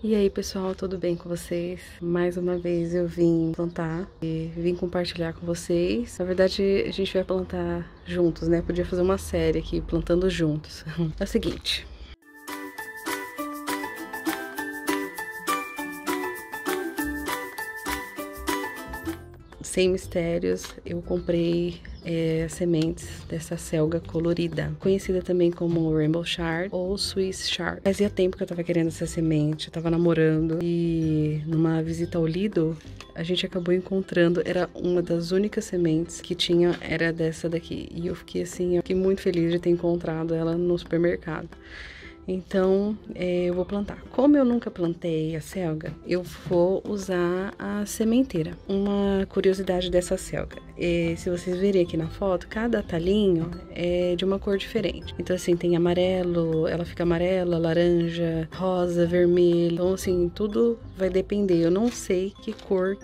E aí pessoal, tudo bem com vocês? Mais uma vez eu vim plantar e vim compartilhar com vocês. Na verdade a gente vai plantar juntos, né? Podia fazer uma série aqui, plantando juntos. É o seguinte... Sem mistérios, eu comprei sementes dessa selga colorida, conhecida também como Rainbow Chard ou Swiss Chard. Fazia tempo que eu tava querendo essa semente, eu tava namorando e numa visita ao Lido, a gente acabou encontrando, era uma das únicas sementes que tinha, era dessa daqui. E eu fiquei assim, eu fiquei muito feliz de ter encontrado ela no supermercado. Então, eu vou plantar. Como eu nunca plantei a selga, eu vou usar a sementeira. Uma curiosidade dessa selga, se vocês verem aqui na foto, cada talinho é de uma cor diferente. Então, assim, tem amarelo, ela fica amarela, laranja, rosa, vermelho. Então, assim, tudo vai depender. Eu não sei que cor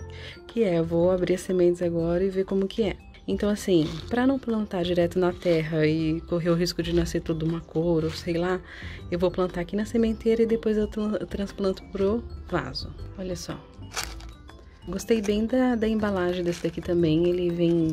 que é. Eu vou abrir as sementes agora e ver como que é. Então, assim, para não plantar direto na terra e correr o risco de nascer tudo uma cor, ou sei lá, eu vou plantar aqui na sementeira e depois eu transplanto pro vaso. Olha só. Gostei bem da embalagem desse daqui também. Ele vem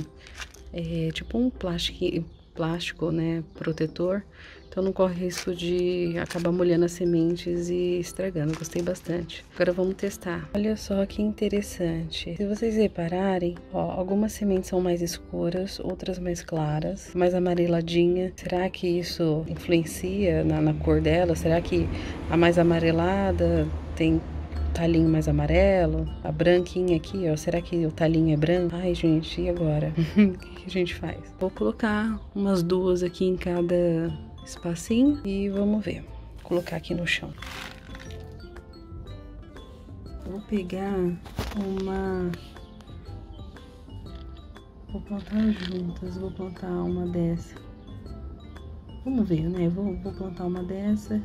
tipo um plástico, né, protetor. Então não corre risco de acabar molhando as sementes e estragando. Gostei bastante. Agora vamos testar. Olha só que interessante. Se vocês repararem, ó, algumas sementes são mais escuras, outras mais claras, mais amareladinha. Será que isso influencia na cor dela? Será que a mais amarelada tem talinho mais amarelo? A branquinha aqui, ó, será que o talinho é branco? Ai, gente, e agora? O que a gente faz? Vou colocar umas duas aqui em cada espacinho e vamos ver. Vou colocar aqui no chão. Vou pegar uma... Vou plantar juntas, vou plantar uma dessa. Vamos ver, né? Vou plantar uma dessa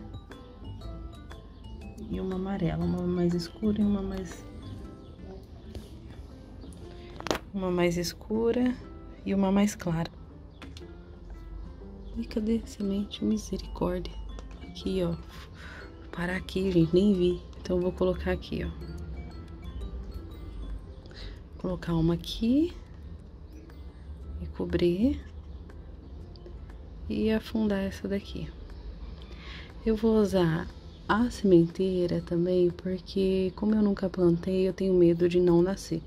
e uma amarela, uma mais escura e uma mais escura e uma mais clara. E cadê a semente? Misericórdia. Aqui, ó. Vou parar aqui, gente, nem vi. Então eu vou colocar aqui, ó. Vou colocar uma aqui e cobrir e afundar essa daqui. Eu vou usar a sementeira também, porque como eu nunca plantei, eu tenho medo de não nascer.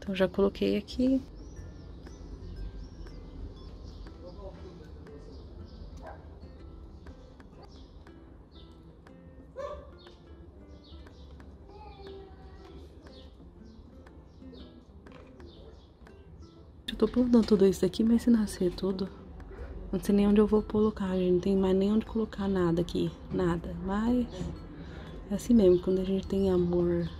Então já coloquei aqui. Eu tô plantando tudo isso aqui, mas se nascer tudo... Não sei nem onde eu vou colocar, gente. Não tem mais nem onde colocar nada aqui. Nada. Mas é assim mesmo. Quando a gente tem amor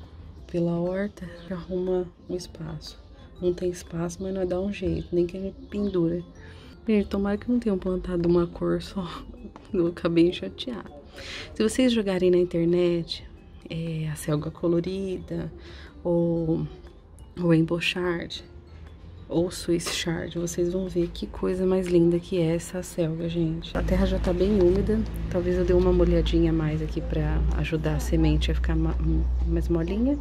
pela horta, a gente arruma um espaço. Não tem espaço, mas nós dá um jeito. Nem que a gente pendura. Gente, tomara que não tenham plantado uma cor só. Eu acabei chateada. Se vocês jogarem na internet a selga colorida ou o Rainbow Chard ou Swiss Chard, vocês vão ver que coisa mais linda que é essa selga, gente. A terra já tá bem úmida, talvez eu dê uma molhadinha mais aqui pra ajudar a semente a ficar mais molinha.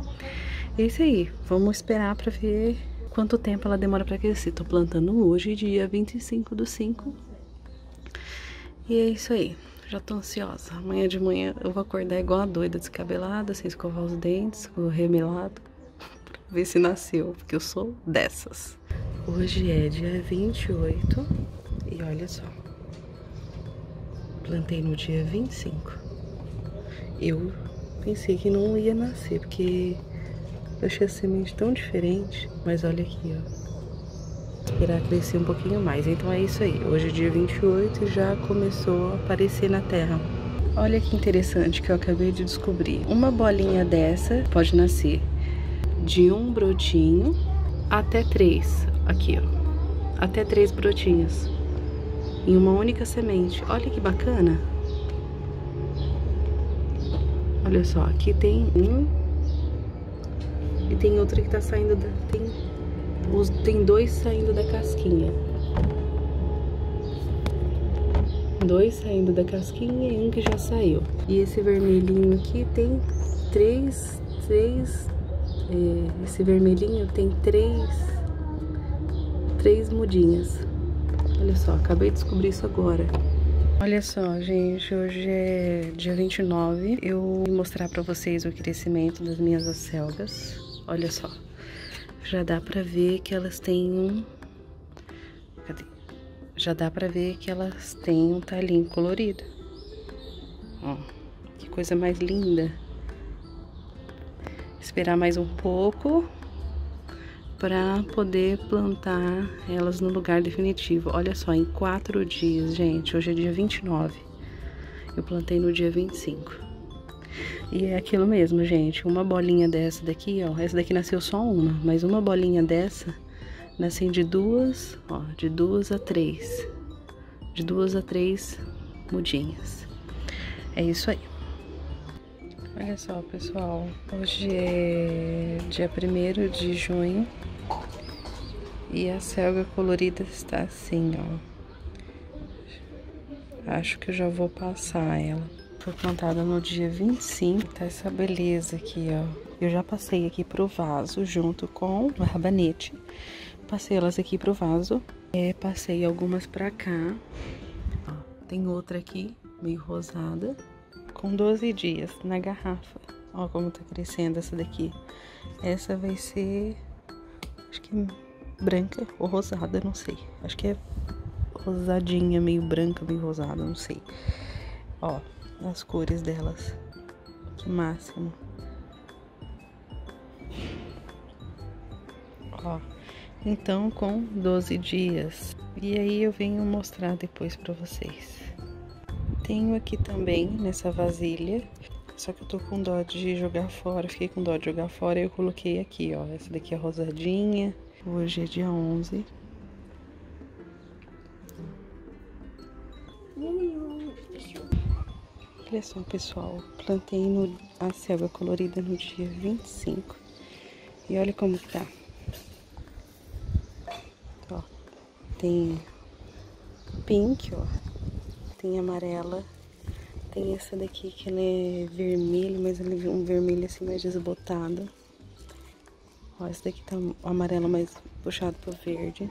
É isso aí, vamos esperar pra ver quanto tempo ela demora pra crescer. Tô plantando hoje, dia 25/5. E é isso aí, já tô ansiosa. Amanhã de manhã eu vou acordar igual a doida, descabelada, sem escovar os dentes, com o remelado, pra ver se nasceu, porque eu sou dessas. Hoje é dia 28 e olha só, plantei no dia 25. Eu pensei que não ia nascer, porque eu achei a semente tão diferente, mas olha aqui, ó, irá crescer um pouquinho mais. Então é isso aí, hoje é dia 28 e já começou a aparecer na terra. Olha que interessante que eu acabei de descobrir, uma bolinha dessa pode nascer de um brotinho até 3, aqui ó, até 3 brotinhos em uma única semente. Olha que bacana. Olha só, aqui tem um e tem outro que tá saindo da... tem dois saindo da casquinha. dois saindo da casquinha e um que já saiu. E esse vermelhinho aqui tem três mudinhas. Olha só, acabei de descobrir isso agora. Olha só, gente, hoje é dia 29. Eu vou mostrar pra vocês o crescimento das minhas acelgas. Olha só, já dá pra ver que elas têm um... Cadê? Já dá pra ver que elas têm um talinho colorido. Ó, que coisa mais linda. Esperar mais um pouco para poder plantar elas no lugar definitivo. Olha só, em 4 dias, gente, hoje é dia 29, eu plantei no dia 25. E é aquilo mesmo, gente, uma bolinha dessa daqui, ó, essa daqui nasceu só uma, mas uma bolinha dessa nascem de duas, ó, de duas a três mudinhas. É isso aí. Olha só, pessoal, hoje é dia 1º de junho e a acelga colorida está assim, ó. Acho que eu já vou passar ela. Foi plantada no dia 25, tá essa beleza aqui, ó. Eu já passei aqui pro vaso junto com o rabanete. Passei elas aqui pro vaso, passei algumas pra cá. Ó, tem outra aqui, meio rosada. Com 12 dias na garrafa. Ó como tá crescendo essa daqui. Essa vai ser, acho que é branca ou rosada, não sei. Acho que é rosadinha, meio branca, meio rosada, não sei. Ó, as cores delas. Que máximo. Ó, então com 12 dias. E aí eu venho mostrar depois pra vocês. Tenho aqui também, nessa vasilha, só que eu tô com dó de jogar fora, fiquei com dó de jogar fora e eu coloquei aqui, ó, essa daqui é rosadinha, hoje é dia 11. Olha só, pessoal, plantei a acelga colorida no dia 25 e olha como que tá. Ó, tem pink, ó. Tem amarela, tem essa daqui que ela é vermelha, mas ela é um vermelho assim mais desbotado. Ó, essa daqui tá amarela mais puxado pro verde.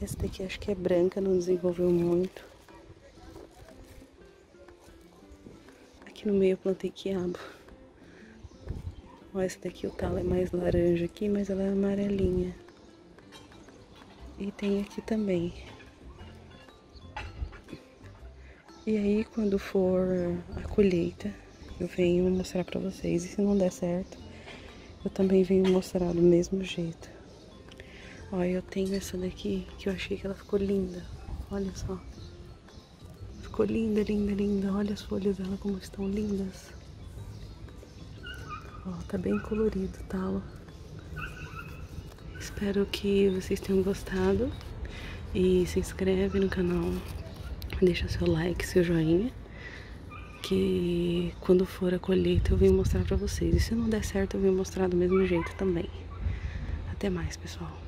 Essa daqui acho que é branca, não desenvolveu muito. Aqui no meio eu plantei quiabo. Ó, essa daqui o talo é mais laranja aqui, mas ela é amarelinha. E tem aqui também. E aí, quando for a colheita, eu venho mostrar pra vocês. E se não der certo, eu também venho mostrar do mesmo jeito. Ó, eu tenho essa daqui, que eu achei que ela ficou linda. Olha só. Ficou linda, linda, linda. Olha as folhas dela como estão lindas. Ó, tá bem colorido, tá? Espero que vocês tenham gostado. E se inscreve no canal. Deixa seu like, seu joinha, que quando for a colheita eu vim mostrar pra vocês. E se não der certo eu vim mostrar do mesmo jeito também. Até mais, pessoal.